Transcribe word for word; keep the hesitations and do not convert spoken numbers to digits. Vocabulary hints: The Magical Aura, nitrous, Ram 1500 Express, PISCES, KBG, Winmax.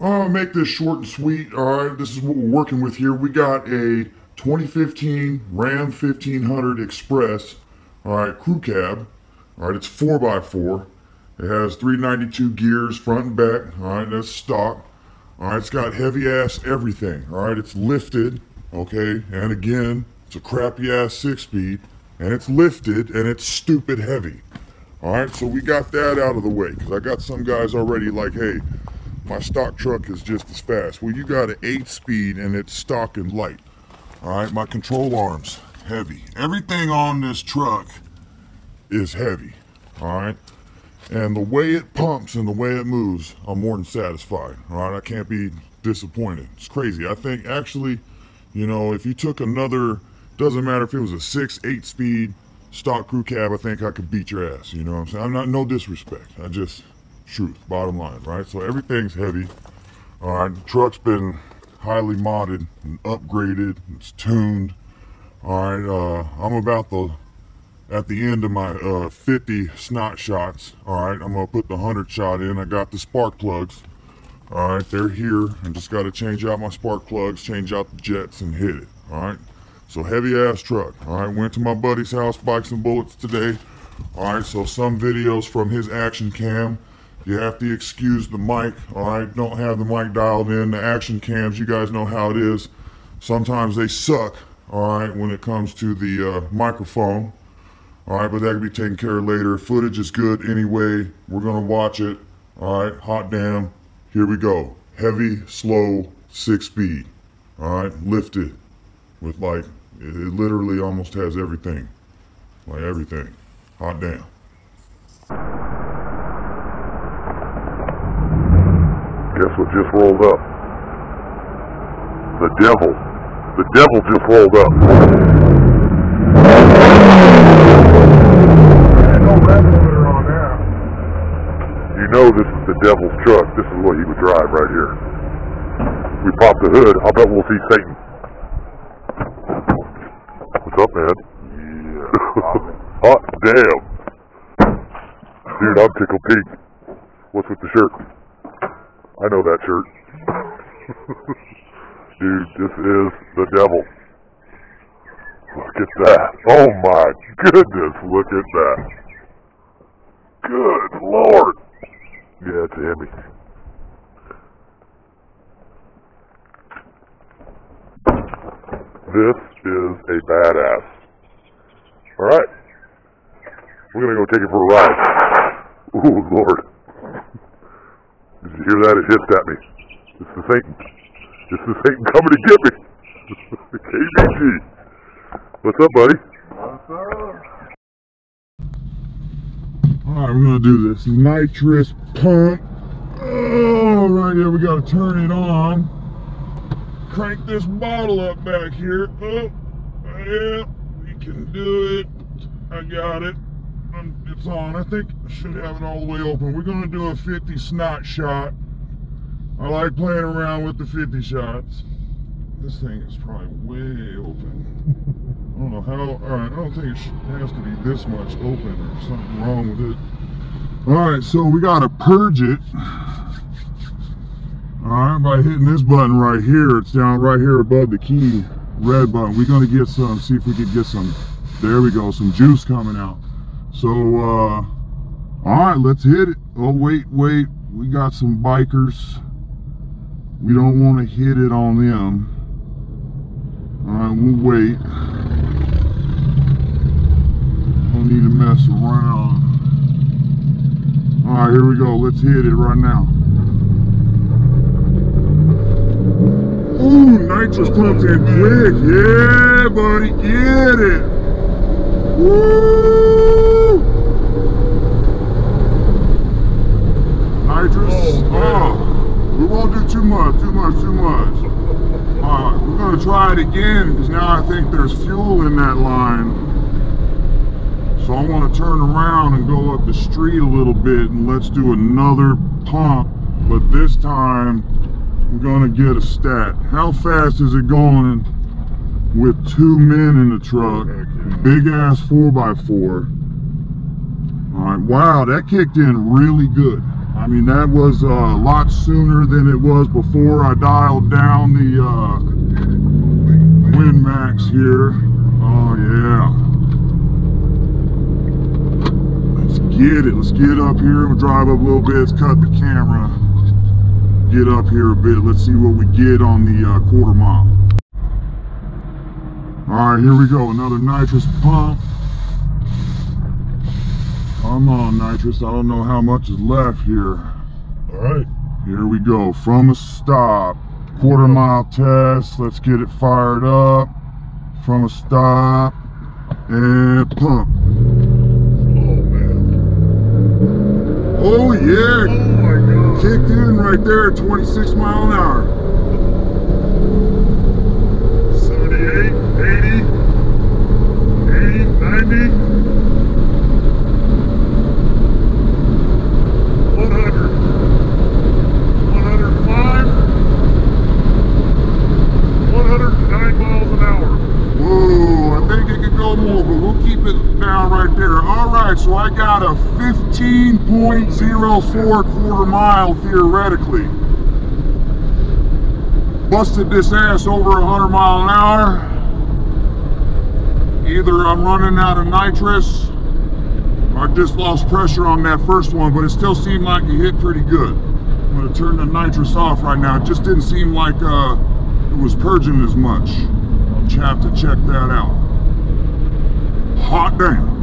I'll make this short and sweet. All right, this is what we're working with here. We got a twenty fifteen Ram fifteen hundred Express, all right, crew cab. All right, it's four by four. It has three ninety-two gears front and back. All right, that's stock. All right, it's got heavy-ass everything. All right, it's lifted, okay? And again, it's a crappy-ass six-speed, and it's lifted, and it's stupid heavy. All right, so we got that out of the way, because I got some guys already like, hey, my stock truck is just as fast. Well, you got an eight-speed, and it's stock and light. All right, my control arms, heavy. Everything on this truck is heavy, all right? And the way it pumps and the way it moves, I'm more than satisfied, all right? I can't be disappointed. It's crazy. I think actually, you know, if you took another, doesn't matter if it was a six, eight speed stock crew cab, I think I could beat your ass, you know what I'm saying? I'm not, no disrespect. I just, truth, bottom line, right? So everything's heavy, all right? The truck's been highly modded and upgraded, it's tuned, all right? Uh, I'm about the, at the end of my uh, fifty snot shots, all right, I'm gonna put the one hundred shot in. I got the spark plugs, all right, they're here. I just gotta change out my spark plugs, change out the jets, and hit it, all right? So heavy ass truck, all right? Went to my buddy's house, Bikes and Bullets, today. All right, so some videos from his action cam. You have to excuse the mic, all right? Don't have the mic dialed in. The action cams, you guys know how it is. Sometimes they suck, all right, when it comes to the uh, microphone. All right, but that can be taken care of later. Footage is good anyway. We're gonna watch it. All right, hot damn. Here we go. Heavy, slow, six speed. All right, lifted with like, it literally almost has everything. Like everything. Hot damn. Guess what just rolled up? The devil. The devil just rolled up. No, this is the devil's truck. This is what he would drive right here. We pop the hood. I'll bet we'll see Satan. What's up, man? Yeah. Hot damn. Dude, I'm tickled pink. What's with the shirt? I know that shirt. Dude, this is the devil. Look at that. Oh my goodness, look at that. Good Lord. Yeah, it's heavy. This is a badass. Alright. We're gonna go take it for a ride. Ooh, Lord. Did you hear that? It hissed at me. It's the Satan. It's the Satan coming to get me. K B G. What's up, buddy? What's up? Alright, we're going to do this nitrous pump. Alright, yeah, we got to turn it on. Crank this bottle up back here. Oh, yeah, we can do it. I got it. It's on. I think I should have it all the way open. We're going to do a fifty snot shot. I like playing around with the fifty shots. This thing is probably way open. I don't know how, alright, I don't think it has to be this much open or something wrong with it. Alright, so we gotta purge it. Alright, by hitting this button right here, it's down right here above the key, red button. We're gonna get some, see if we can get some, there we go, some juice coming out. So, uh, alright, let's hit it. Oh, wait, wait, we got some bikers. We don't wanna hit it on them. Alright, we'll wait. Need to mess around. All right, here we go. Let's hit it right now. Ooh, nitrous pumped in quick. Yeah, buddy, get it. Woo! Nitrous. Oh, oh, we won't do too much, too much, too much. All right, we're gonna try it again because now I think there's fuel in that line. So I want to turn around and go up the street a little bit and let's do another pump, but this time we're going to get a stat. How fast is it going with two men in the truck? Big ass four by four. All right, wow, that kicked in really good. I mean, that was uh, a lot sooner than it was before I dialed down the uh, Winmax here. Oh yeah. Let's get it. Let's get up here. We'll drive up a little bit. Let's cut the camera. Get up here a bit. Let's see what we get on the uh, quarter mile. All right, here we go. Another nitrous pump. Come on, nitrous. I don't know how much is left here. All right. Here we go. From a stop. Quarter mile test. Let's get it fired up. From a stop. And pump. Oh, man. Oh, yeah. Oh, my God. Kicked in right there at twenty-six mile an hour. seventy-eight, eighty, eighty, ninety. So I got a fifteen point oh four quarter mile theoretically. Busted this ass over one hundred mile an hour. Either I'm running out of nitrous or I just lost pressure on that first one, but it still seemed like it hit pretty good. I'm gonna turn the nitrous off right now. It just didn't seem like uh, it was purging as much. I'll have to check that out. Hot damn.